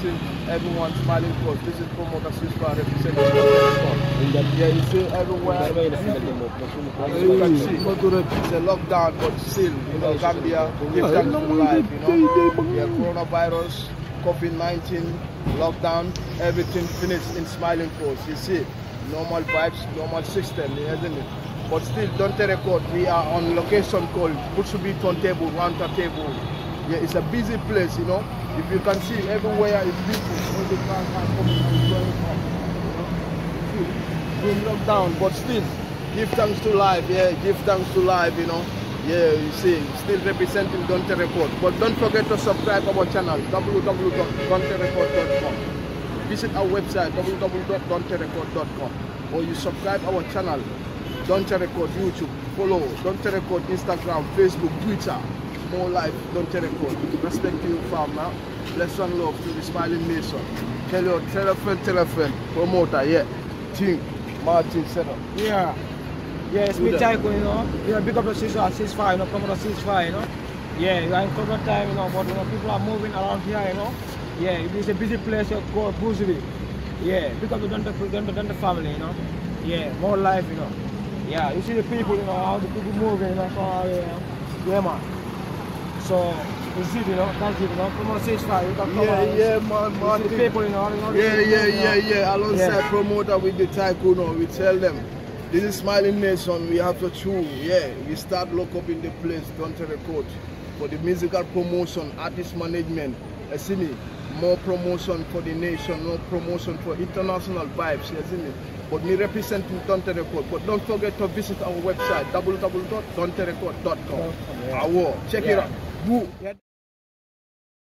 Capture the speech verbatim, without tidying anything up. seeing everyone smiling for us. This is from Otasusa representing the yeah, you see everywhere. As you can see, it's a lockdown, but still, you know, Gambia gives us life, you know. Yeah, coronavirus, COVID nineteen, lockdown, everything finished in smiling for us. You see, normal vibes, normal system, isn't it? But still, Dont'e Records, we are on location called Putsubi Town Table, Ranta Table. Yeah, it's a busy place, you know. If you can see, everywhere is people. All the cars are coming and going on. You know? Being locked down, but still, give thanks to life. Yeah, give thanks to life, you know. Yeah, you see, still representing Dont'e Records. But don't forget to subscribe our channel, w w w dot dont'e records dot com. Visit our website, w w w dot dont'e records dot com. Or you subscribe our channel. Dont'e Records YouTube, follow Dont'e Records Instagram, Facebook, Twitter. More life, Dont'e Records. Respect to you, farmer. Bless and love to the smiling nation. Tell your telephone, telephone, promoter, yeah. Team, Martin, set up. Yeah. Yeah, it's me Tycho, you know. You know, big up the Cease Fyah, you know, promoter Cease Fyah, you know. Yeah, you are in COVID time, you know, but you know, people are moving around here, you know. Yeah, it's a busy place called Boozley. Yeah, big up the Dont'e family, you know. Yeah, more life, you know. Yeah, you see the people, you know, how the people moving, you know, so, yeah, yeah, man. So, you see, you know, thank you, you know, come on, Cease Fyah, you can come yeah, on. Yeah, man, man. You see the people, you know, you know yeah, yeah, people, yeah, yeah, yeah, alongside yeah. Promoter with the tycoon, you know, we tell them, this is Smiling Nation, we have to choose, yeah, we start lock up in the place, Dont'e Records, for the musical promotion, artist management, you see me, more promotion for the nation, more promotion for international vibes, you see me. But me representing Dont'e Records. But don't forget to visit our website, w w w dot dont'e records dot com. Check yeah. it out. Woo.